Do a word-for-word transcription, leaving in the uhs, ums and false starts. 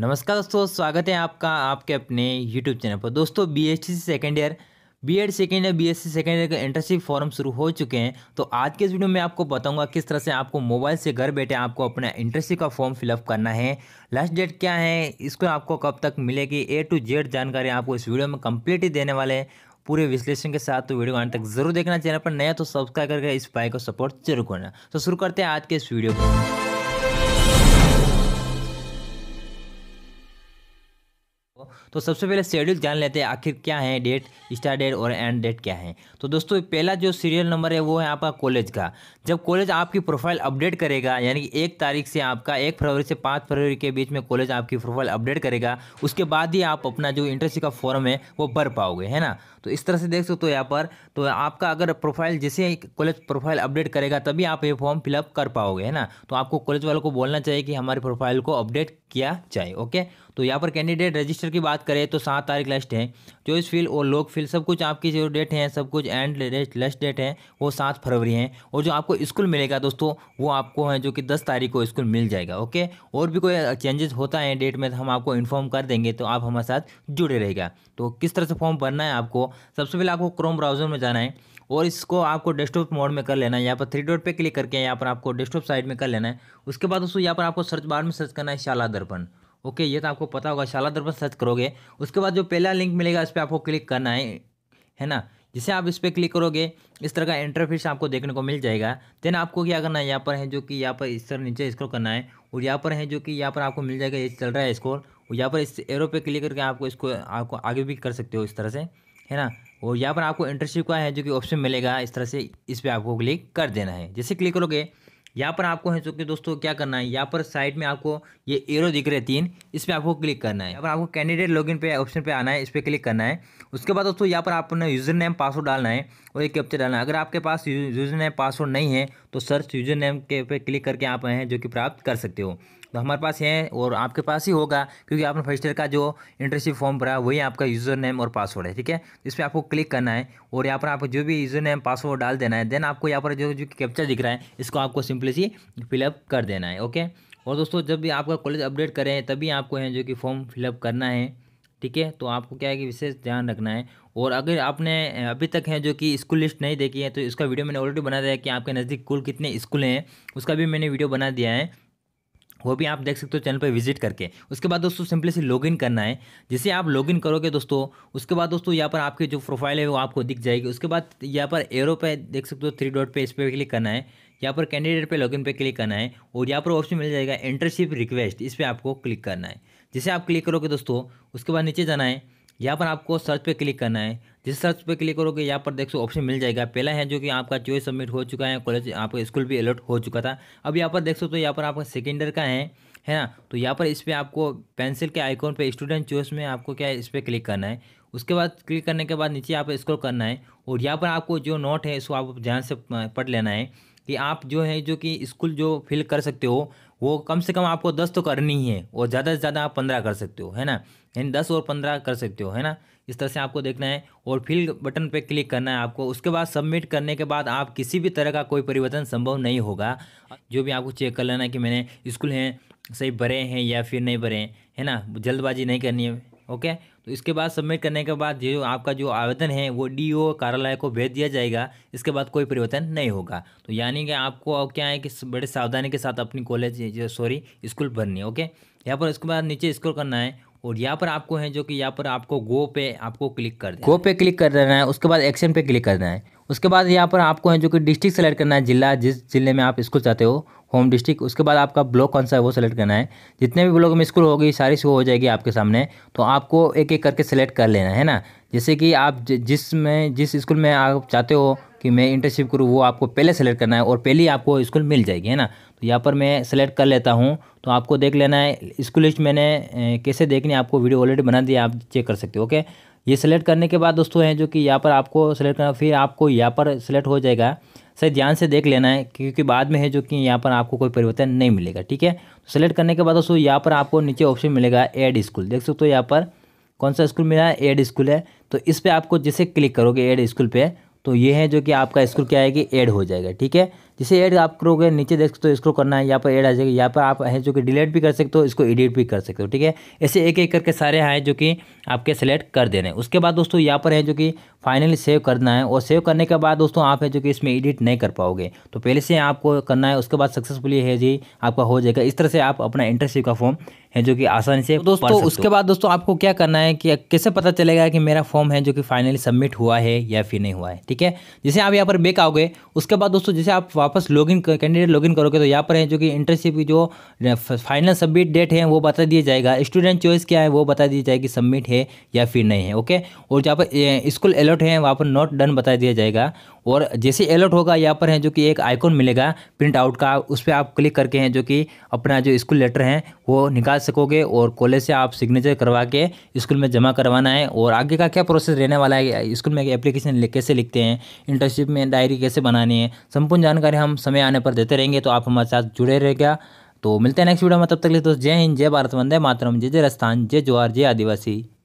नमस्कार दोस्तों, स्वागत है आपका आपके अपने यूट्यूब चैनल पर। दोस्तों BSTC second year, BEd second year, BSc second year के इंटर्नशिप फॉर्म शुरू हो चुके हैं। तो आज के इस वीडियो में आपको बताऊंगा किस तरह से आपको मोबाइल से घर बैठे आपको अपना इंटर्नशिप का फॉर्म फिलअप करना है, लास्ट डेट क्या है, इसको आपको कब तक मिलेगी, ए टू जेड जानकारी आपको इस वीडियो में कंप्लीट ही देने वाले हैं पूरे विश्लेषण के साथ। तो वीडियो को अंत तक जरूर देखना, चैनल पर नया तो सब्सक्राइब करके इस भाई को सपोर्ट जरूर करना। तो शुरू करते हैं आज के इस वीडियो को। तो सबसे पहले शेड्यूल जान लेते हैं, आखिर क्या है डेट, स्टार्ट डेट और एंड डेट क्या है। तो दोस्तों पहला जो सीरियल नंबर है वो है आपका कॉलेज का। जब कॉलेज आपकी प्रोफाइल अपडेट करेगा, यानी कि एक तारीख से आपका एक फरवरी से पाँच फरवरी के बीच में कॉलेज आपकी प्रोफाइल अपडेट करेगा, उसके बाद ही आप अपना जो इंटर्नशिप का फॉर्म है वो भर पाओगे, है ना। तो इस तरह से देख सकते हो यहाँ पर। तो आपका अगर प्रोफाइल जैसे कॉलेज प्रोफाइल अपडेट करेगा तभी आप ये फॉर्म फिलअप कर पाओगे, है ना। तो आपको कॉलेज वालों को बोलना चाहिए कि हमारी प्रोफाइल को अपडेट किया चाहिए। ओके, तो यहाँ पर कैंडिडेट रजिस्टर की बात करें तो सात तारीख लास्ट है। चॉइस फील्ड और लॉग फील्ड सब कुछ आपकी जो डेट है, सब कुछ एंड लास्ट डेट है वो सात फरवरी है। और जो आपको स्कूल मिलेगा दोस्तों वो आपको है जो कि दस तारीख को स्कूल मिल जाएगा। ओके, और भी कोई चेंजेस होता है डेट में तो हम आपको इन्फॉर्म कर देंगे, तो आप हमारे साथ जुड़े रहेगा। तो किस तरह से फॉर्म भरना है आपको, सबसे पहले आपको क्रोम ब्राउज़र में जाना है और इसको आपको डेस्कटॉप मोड में कर लेना है। यहाँ पर थ्री डॉट पे क्लिक करके यहाँ पर आपको डेस्कटॉप साइड में कर लेना है। उसके बाद दोस्तों यहाँ पर आपको सर्च बार में सर्च करना है शाला दर्पण। ओके, ये तो आपको पता होगा, शाला दर्पण सर्च करोगे। उसके बाद जो पहला लिंक मिलेगा इस पर आपको क्लिक करना है, है ना। जिसे आप इस पर क्लिक करोगे इस तरह का इंटरफेस आपको देखने को मिल जाएगा। देन आपको क्या करना है, यहाँ पर है जो कि यहाँ पर इस तरह नीचे स्क्रॉल करना है और यहाँ पर है जो कि यहाँ पर आपको मिल जाएगा, ये चल रहा है स्क्रॉल। और यहाँ पर इस एरो पे क्लिक करके आपको इसको आपको आगे भी कर सकते हो इस तरह से, है ना। और यहाँ पर आपको इंटर्नशिप का है जो कि ऑप्शन मिलेगा, इस तरह से इस पर आपको क्लिक कर देना है। जैसे क्लिक करोगे यहाँ पर आपको है जो कि दोस्तों क्या करना है, यहाँ पर साइड में आपको ये एरो दिख रहे तीन, इस पर आपको क्लिक करना है। यहाँ पर आपको कैंडिडेट लॉगिन पे ऑप्शन पे आना है, इस पर क्लिक करना है। उसके बाद दोस्तों यहाँ पर आपने यूज़र नेम पासवर्ड डालना है और एक कैप्चा डालना है। अगर आपके पास यूज़र नेम पासवर्ड नहीं है तो सर्च यूज़र नेम के पे क्लिक करके आप हैं जो कि प्राप्त कर सकते हो। तो हमारे पास है और आपके पास ही होगा, क्योंकि आपने फर्स्ट ईयर का जो इंटर्नशिप फॉर्म भरा वही आपका यूज़र नेम और पासवर्ड है, ठीक है। इस पर आपको क्लिक करना है और यहाँ पर आपको जो भी यूज़र नेम पासवर्ड डाल देना है। देन आपको यहाँ पर जो जो कैप्चा दिख रहा है इसको आपको सिंपली सी फिलअप कर देना है। ओके, और दोस्तों जब भी आपका कॉलेज अपडेट करें तभी आपको है जो कि फॉर्म फिलअप करना है, ठीक है। तो आपको क्या है कि विशेष ध्यान रखना है। और अगर आपने अभी तक है जो कि स्कूल लिस्ट नहीं देखी है तो इसका वीडियो मैंने ऑलरेडी बना दिया है कि आपके नज़दीक कुल कितने स्कूल हैं, उसका भी मैंने वीडियो बना दिया है, वो भी आप देख सकते हो चैनल पर विजिट करके। उसके बाद दोस्तों सिंपली से लॉगिन करना है। जैसे आप लॉगिन करोगे दोस्तों, उसके बाद दोस्तों यहाँ पर आपकी जो प्रोफाइल है वो आपको दिख जाएगी। उसके बाद यहाँ पर एरो पे देख सकते हो थ्री डॉट पे, इस पर क्लिक करना है। यहाँ पर कैंडिडेट पे लॉगिन पे क्लिक करना है और यहाँ पर ऑप्शन मिल जाएगा इंटर्नशिप रिक्वेस्ट, इस पर आपको क्लिक करना है। जैसे आप क्लिक करोगे दोस्तों उसके बाद नीचे जाना है, यहाँ पर आपको सर्च पे क्लिक करना है। जिस सर्च पे क्लिक करोगे यहाँ पर देखो ऑप्शन मिल जाएगा। पहला है जो कि आपका चॉइस सबमिट हो चुका है, कॉलेज आपका स्कूल भी अलॉट हो चुका था। अब यहाँ पर देख सकते हो तो यहाँ पर आपका सेकेंड ईयर का है, है ना। तो यहाँ पर इस पर आपको पेंसिल के आइकॉन पे स्टूडेंट चॉइस में आपको क्या है इस पर क्लिक करना है। उसके बाद क्लिक करने के बाद नीचे आप स्क्रॉल करना है और यहाँ पर आपको जो नोट है इसको आप ध्यान से पढ़ लेना है कि आप जो है जो कि स्कूल जो फिल कर सकते हो वो कम से कम आपको दस तो करनी ही है और ज़्यादा से ज़्यादा आप पंद्रह कर सकते हो, है ना। यानी दस और पंद्रह कर सकते हो, है ना। इस तरह से आपको देखना है और फिल बटन पे क्लिक करना है आपको। उसके बाद सबमिट करने के बाद आप किसी भी तरह का कोई परिवर्तन संभव नहीं होगा। जो भी आपको चेक कर लेना है कि मैंने स्कूल हैं सही भरे हैं या फिर नहीं भरे हैं, है ना। जल्दबाजी नहीं करनी है। ओके, तो इसके बाद सबमिट करने के बाद जो आपका जो आवेदन है वो डीओ कार्यालय को भेज दिया जाएगा। इसके बाद कोई परिवर्तन नहीं होगा। तो यानी कि आपको क्या है कि बड़े सावधानी के साथ अपनी कॉलेज सॉरी स्कूल भरनी है। ओके, यहाँ पर इसके बाद नीचे स्क्रॉल करना है और यहाँ पर आपको है जो कि यहाँ पर आपको गो पे आपको क्लिक कर देना है। गो पे क्लिक कर देना है। उसके बाद एक्शन पे क्लिक कर देना है। उसके बाद यहाँ पर आपको है जो कि डिस्ट्रिक्ट सेलेक्ट करना है, जिला, जिस जिले में आप स्कूल चाहते हो, होम डिस्ट्रिक्ट। उसके बाद आपका ब्लॉक कौन सा है वो सेलेक्ट करना है। जितने भी ब्लॉक में स्कूल होगी सारी शो हो जाएगी आपके सामने, तो आपको एक एक करके सेलेक्ट कर लेना है ना। जैसे कि आप जिस में जिस स्कूल में आप चाहते हो कि मैं इंटर्नशिप करूँ वो आपको पहले सेलेक्ट करना है और पहले ही आपको स्कूल मिल जाएगी, है ना। तो यहाँ पर मैं सेलेक्ट कर लेता हूँ। तो आपको देख लेना है स्कूल लिस्ट, मैंने कैसे देखनी है आपको वीडियो ऑलरेडी बना दिया, आप चेक कर सकते हो। ओके, ये सेलेक्ट करने के बाद दोस्तों हैं जो कि यहाँ पर आपको सेलेक्ट करना, फिर आपको यहाँ पर सेलेक्ट हो जाएगा। सही ध्यान से देख लेना है क्योंकि बाद में है जो कि यहाँ पर आपको कोई परिवर्तन नहीं मिलेगा, ठीक है। तो सेलेक्ट करने के बाद दोस्तों यहाँ पर आपको नीचे ऑप्शन मिलेगा एड स्कूल, देख सकते हो। यहाँ पर कौन सा स्कूल मिला है, एड स्कूल है। तो इस पर आपको जैसे क्लिक करोगे एड स्कूल पे, तो ये है जो कि आपका स्कूल क्या है कि एड हो जाएगा, ठीक है। जैसे ऐड आप करोगे नीचे देख सकते हो, इसको करना है, यहाँ पर ऐड आ जाएगी। यहाँ पर आप है जो कि डिलीट भी कर सकते हो, इसको एडिट भी कर सकते हो, ठीक है। ऐसे एक एक करके सारे हैं जो कि आपके सेलेक्ट कर देने। उसके बाद दोस्तों यहाँ पर है जो कि फाइनली सेव करना है, और सेव करने के बाद दोस्तों आप है जो कि इसमें एडिट नहीं कर पाओगे, तो पहले से आपको करना है। उसके बाद सक्सेसफुली है जी आपका हो जाएगा। इस तरह से आप अपना इंटर्नशिप का फॉर्म है जो कि आसानी से दोस्तों। उसके बाद दोस्तों आपको क्या करना है कि कैसे पता चलेगा कि मेरा फॉर्म है जो कि फाइनली सबमिट हुआ है या फिर नहीं हुआ है, ठीक है। जैसे आप यहाँ पर बैक आओगे, उसके बाद दोस्तों जैसे आप वापस लॉगिन कैंडिडेट लॉगिन करोगे तो यहाँ पर है जो कि इंटर्नशिप की जो फाइनल सबमिट डेट है वो बता दिया जाएगा। स्टूडेंट चॉइस क्या है वो बता दी जाएगी, सबमिट है या फिर नहीं है, ओके। और जहाँ पर स्कूल अलॉट है वहाँ पर नॉट डन बता दिया जाएगा। और जैसे अलॉट होगा यहाँ पर है जो कि एक आइकॉन मिलेगा प्रिंट आउट का, उस पर आप क्लिक करके हैं जो कि अपना जो स्कूल लेटर है वो निकाल सकोगे, और कॉलेज से आप सिग्नेचर करवा के स्कूल में जमा करवाना है। और आगे का क्या प्रोसेस रहने वाला है, स्कूल में एप्लीकेशन कैसे लिखते हैं, इंटर्नशिप में डायरी कैसे बनानी है, संपूर्ण जानकारी हम समय आने पर देते रहेंगे, तो आप हमारे साथ जुड़े रहेगा। तो मिलते हैं नेक्स्ट वीडियो में, तब तक के लिए दोस्त जय हिंद, जय भारत, वंदे मातरम, जय जय राजस्थान, जय जवाहर, जय आदिवासी।